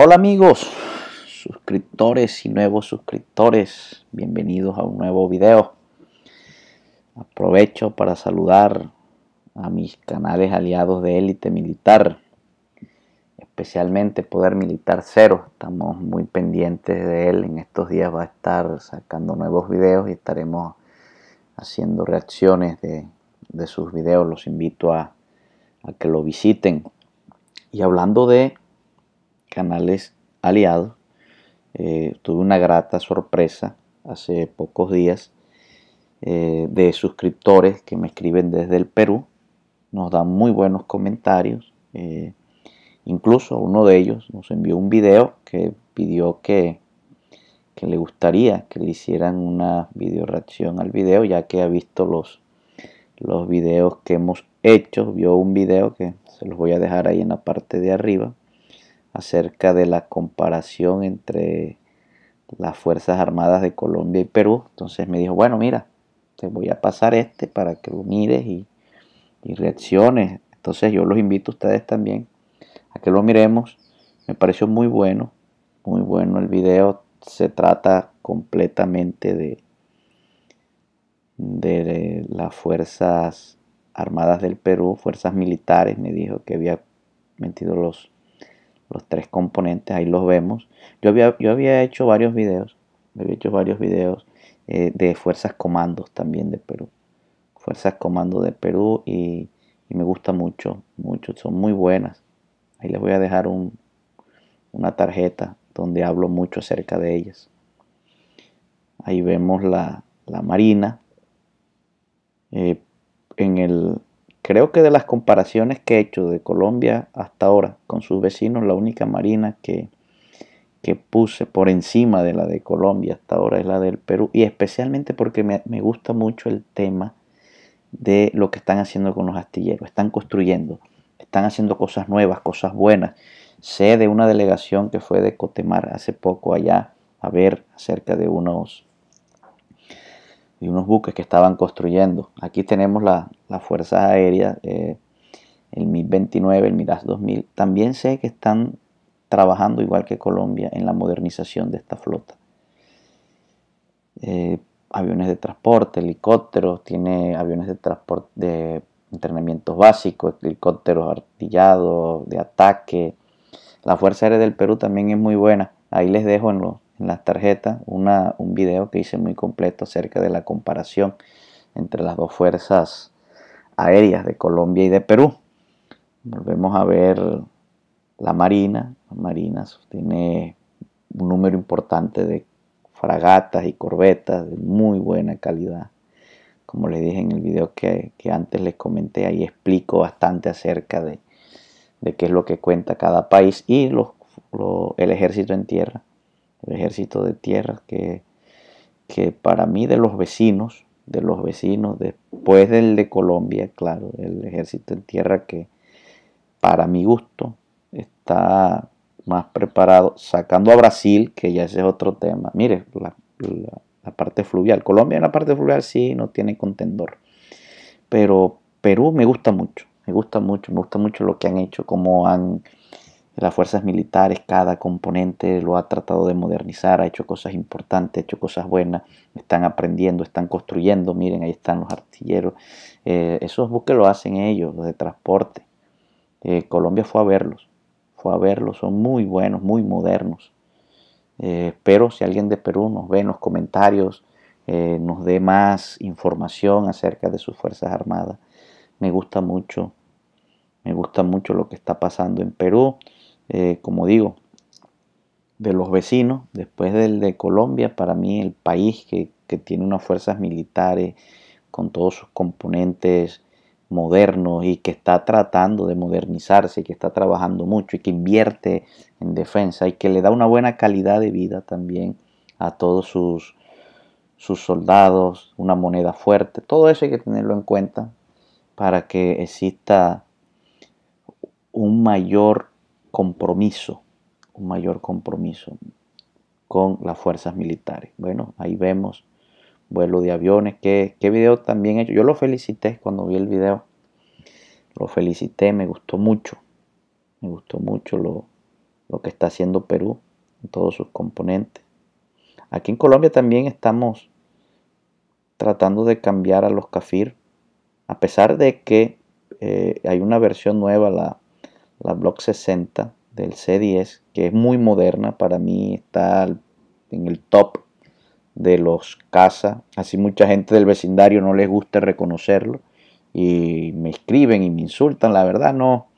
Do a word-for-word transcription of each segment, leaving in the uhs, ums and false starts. Hola amigos, suscriptores y nuevos suscriptores, bienvenidos a un nuevo video. Aprovecho para saludar a mis canales aliados de élite militar, especialmente Poder Militar Cero. Estamos muy pendientes de él, en estos días va a estar sacando nuevos videos y estaremos haciendo reacciones de, de sus videos. Los invito a, a que lo visiten. Y hablando de canales aliados, eh, tuve una grata sorpresa hace pocos días eh, de suscriptores que me escriben desde el Perú. Nos dan muy buenos comentarios, eh, incluso uno de ellos nos envió un video que pidió que, que le gustaría que le hicieran una video reacción al video, ya que ha visto los, los videos que hemos hecho. Vio un video que se los voy a dejar ahí en la parte de arriba, acerca de la comparación entre las Fuerzas Armadas de Colombia y Perú. Entonces me dijo, bueno, mira, te voy a pasar este para que lo mires y, y reacciones. Entonces yo los invito a ustedes también a que lo miremos. Me pareció muy bueno, muy bueno el video. Se trata completamente de, de las Fuerzas Armadas del Perú, fuerzas militares. Me dijo que había metido los... los tres componentes, ahí los vemos. Yo había, yo había hecho varios videos, había hecho varios videos eh, de fuerzas comandos también de Perú. Fuerzas comandos de Perú y, y me gusta mucho, mucho, son muy buenas. Ahí les voy a dejar un, una tarjeta donde hablo mucho acerca de ellas. Ahí vemos la, la Marina. Eh, en el... Creo que de las comparaciones que he hecho de Colombia hasta ahora con sus vecinos, la única marina que, que puse por encima de la de Colombia hasta ahora es la del Perú. Y especialmente porque me, me gusta mucho el tema de lo que están haciendo con los astilleros. Están construyendo, están haciendo cosas nuevas, cosas buenas. Sé de una delegación que fue de Cotemar hace poco allá a ver acerca de unos... y unos buques que estaban construyendo. Aquí tenemos la, la Fuerza Aérea, eh, el MIG veintinueve, el MIRAS dos mil. También sé que están trabajando, igual que Colombia, en la modernización de esta flota. Eh, aviones de transporte, helicópteros, tiene aviones de transporte de entrenamientos básicos, helicópteros artillados, de ataque. La Fuerza Aérea del Perú también es muy buena. Ahí les dejo en los... en las tarjetas una, un video que hice muy completo acerca de la comparación entre las dos fuerzas aéreas de Colombia y de Perú. Volvemos a ver la Marina. La Marina tiene un número importante de fragatas y corbetas de muy buena calidad. Como les dije en el video que, que antes les comenté, ahí explico bastante acerca de, de qué es lo que cuenta cada país y los, lo, el ejército en tierra. El ejército de tierra que, que para mí de los vecinos, de los vecinos, después del de Colombia, claro, el ejército en tierra que para mi gusto está más preparado, sacando a Brasil, que ya ese es otro tema. Mire, la, la, la parte fluvial. Colombia en la parte fluvial sí no tiene contendor, pero Perú me gusta mucho, me gusta mucho, me gusta mucho lo que han hecho, cómo han... las fuerzas militares, cada componente lo ha tratado de modernizar, ha hecho cosas importantes, ha hecho cosas buenas, están aprendiendo, están construyendo. Miren, ahí están los artilleros. Eh, esos buques lo hacen ellos, los de transporte. Eh, Colombia fue a verlos, fue a verlos, son muy buenos, muy modernos. Eh, espero si alguien de Perú nos ve en los comentarios, eh, nos dé más información acerca de sus Fuerzas Armadas. Me gusta mucho, me gusta mucho lo que está pasando en Perú. Eh, como digo, de los vecinos, después del de Colombia, para mí el país que, que tiene unas fuerzas militares con todos sus componentes modernos y que está tratando de modernizarse, que está trabajando mucho y que invierte en defensa y que le da una buena calidad de vida también a todos sus, sus soldados, una moneda fuerte. Todo eso hay que tenerlo en cuenta para que exista un mayor compromiso, un mayor compromiso con las fuerzas militares. Bueno, ahí vemos vuelo de aviones. Qué, qué video también he hecho. Yo lo felicité cuando vi el video. Lo felicité, me gustó mucho. Me gustó mucho lo, lo que está haciendo Perú en todos sus componentes. Aquí en Colombia también estamos tratando de cambiar a los CAFIR, a pesar de que eh, hay una versión nueva, la, la Block sesenta del C diez, que es muy moderna. Para mí está en el top de los cazas, así mucha gente del vecindario no les gusta reconocerlo y me escriben y me insultan. La verdad no,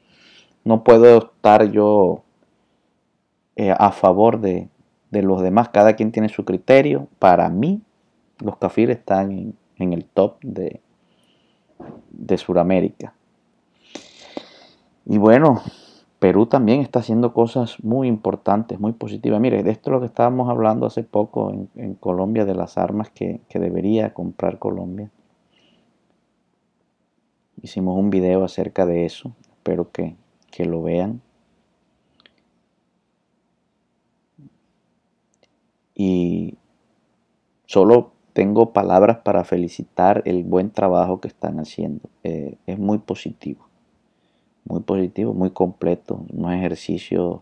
no puedo estar yo eh, a favor de, de los demás, cada quien tiene su criterio. Para mí los CAFIR están en, en el top de, de Sudamérica. Y bueno, Perú también está haciendo cosas muy importantes, muy positivas. Mire, de esto es lo que estábamos hablando hace poco en, en Colombia, de las armas que, que debería comprar Colombia. Hicimos un video acerca de eso, espero que, que lo vean. Y solo tengo palabras para felicitar el buen trabajo que están haciendo. Eh, es muy positivo, muy positivo, muy completo. Unos ejercicios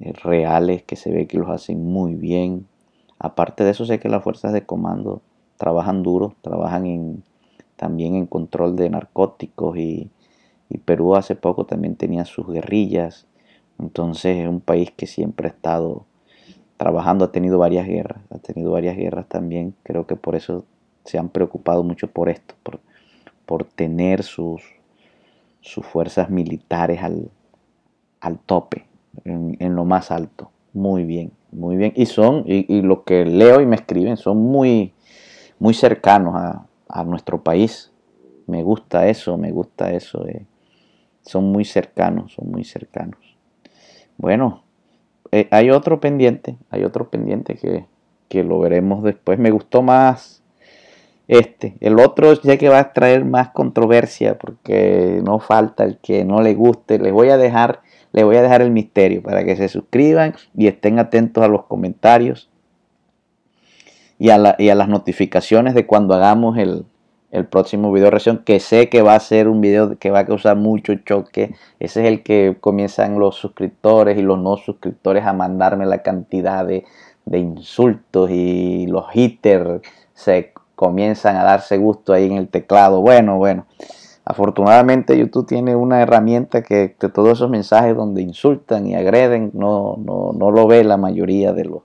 eh, reales que se ve que los hacen muy bien. Aparte de eso, sé que las fuerzas de comando trabajan duro, trabajan en, también en control de narcóticos y, y Perú hace poco también tenía sus guerrillas. Entonces es un país que siempre ha estado trabajando, ha tenido varias guerras, ha tenido varias guerras también. Creo que por eso se han preocupado mucho por esto, por, por tener sus, sus fuerzas militares al, al tope, en, en lo más alto. Muy bien, muy bien. Y son, y, y lo que leo y me escriben, son muy, muy cercanos a, a nuestro país. Me gusta eso, me gusta eso. Eh. Son muy cercanos, son muy cercanos. Bueno, Eh, hay otro pendiente, hay otro pendiente que, que lo veremos después. Me gustó más este. El otro ya que va a traer más controversia, porque no falta el que no le guste. Les voy a dejar, les voy a dejar el misterio para que se suscriban y estén atentos a los comentarios y a, la, y a las notificaciones de cuando hagamos el, el próximo video de reacción, que sé que va a ser un video que va a causar mucho choque. Ese es el que comienzan los suscriptores y los no suscriptores a mandarme la cantidad de, de insultos, y los haters se comienzan a darse gusto ahí en el teclado. Bueno, bueno, afortunadamente YouTube tiene una herramienta que, que todos esos mensajes donde insultan y agreden no, no, no lo ve la mayoría de, los,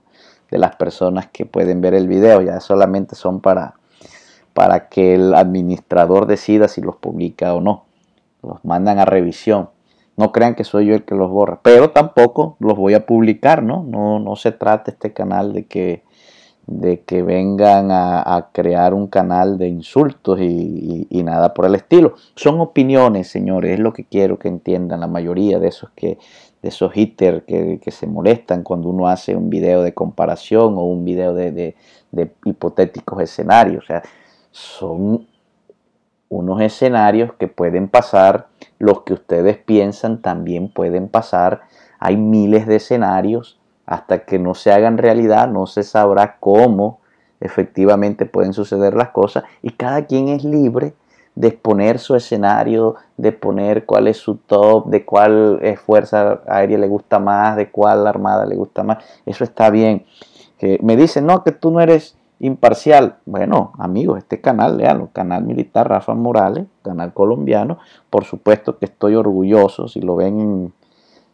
de las personas que pueden ver el video. Ya solamente son para... para que el administrador decida si los publica o no. Los mandan a revisión. No crean que soy yo el que los borra, pero tampoco los voy a publicar, ¿no? No, no se trata este canal de que, de que vengan a, a crear un canal de insultos y, y, y nada por el estilo. Son opiniones, señores, es lo que quiero que entiendan la mayoría de esos que de esos haters que, que se molestan cuando uno hace un video de comparación o un video de, de, de hipotéticos escenarios. O sea, son unos escenarios que pueden pasar, los que ustedes piensan también pueden pasar. Hay miles de escenarios, hasta que no se hagan realidad no se sabrá cómo efectivamente pueden suceder las cosas, y cada quien es libre de exponer su escenario, de poner cuál es su top, de cuál fuerza aérea le gusta más, de cuál armada le gusta más. Eso está bien. Que me dicen, no, que tú no eres imparcial. Bueno, amigos, este canal, léanlo, Canal Militar Rafa Morales, canal colombiano. Por supuesto que estoy orgulloso, si lo ven,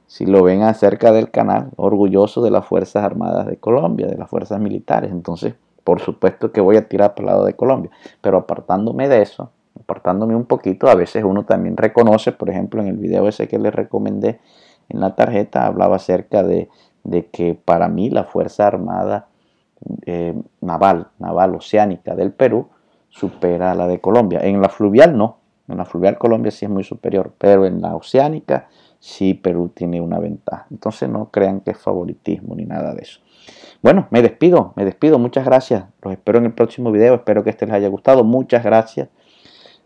si lo ven acerca del canal, orgulloso de las Fuerzas Armadas de Colombia, de las Fuerzas Militares. Entonces, por supuesto que voy a tirar para el lado de Colombia. Pero apartándome de eso, apartándome un poquito, a veces uno también reconoce, por ejemplo, en el video ese que les recomendé en la tarjeta, hablaba acerca de, de que para mí la Fuerza Armada Eh, naval, naval oceánica del Perú supera a la de Colombia. En la fluvial no, en la fluvial Colombia sí es muy superior, pero en la oceánica sí Perú tiene una ventaja. Entonces no crean que es favoritismo ni nada de eso. Bueno, me despido, me despido, muchas gracias, los espero en el próximo video, espero que este les haya gustado. Muchas gracias,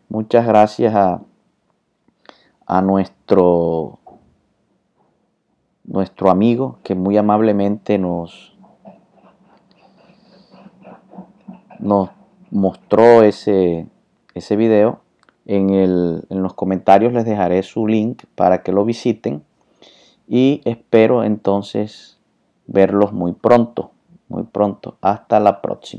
muchas gracias a, a nuestro nuestro amigo que muy amablemente nos nos mostró ese, ese video. En, el, en los comentarios les dejaré su link para que lo visiten y espero entonces verlos muy pronto, muy pronto. Hasta la próxima.